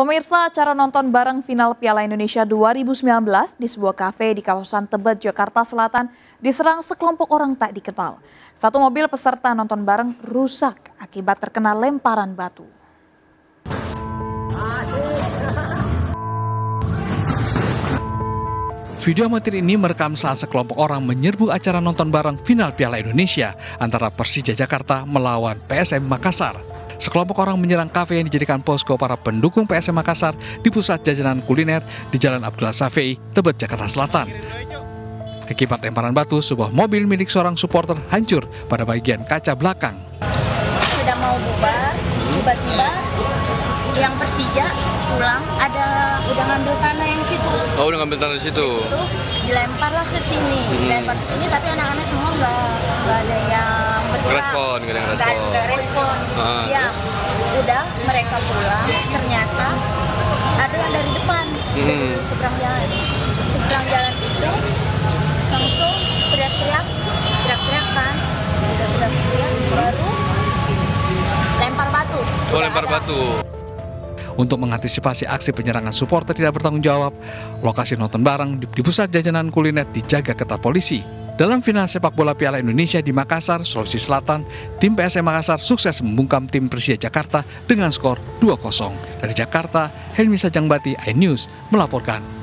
Pemirsa, acara nonton bareng final Piala Indonesia 2019 di sebuah kafe di kawasan Tebet, Jakarta Selatan diserang sekelompok orang tak dikenal. Satu mobil peserta nonton bareng rusak akibat terkena lemparan batu. Video amatir ini merekam saat sekelompok orang menyerbu acara nonton bareng final Piala Indonesia antara Persija Jakarta melawan PSM Makassar. Sekelompok orang menyerang kafe yang dijadikan posko para pendukung PSM Makassar di pusat jajanan kuliner di Jalan Abdul Safei, Tebet, Jakarta Selatan. Akibat lemparan batu, sebuah mobil milik seorang supporter hancur pada bagian kaca belakang. Sudah mau bubar, tiba-tiba yang Persija pulang udah ngambil tanah yang di situ. Oh, udah ngambil tanah di situ. Dilemparlah ke sini, dilempar ke sini, tapi anak-anak semua nggak ada yang respon, nggak respon. Ya, udah mereka pulang. Ternyata ada yang dari depan, seberang jalan itu langsung teriak-teriak kan, udah teriak, baru lempar batu. Oh, lempar batu. Untuk mengantisipasi aksi penyerangan supporter tidak bertanggung jawab, lokasi nonton bareng di pusat jajanan kuliner dijaga ketat polisi. Dalam final sepak bola Piala Indonesia di Makassar, Sulawesi Selatan, tim PSM Makassar sukses membungkam tim Persija Jakarta dengan skor 2-0. Dari Jakarta, Helmi Sajangbati, iNews melaporkan.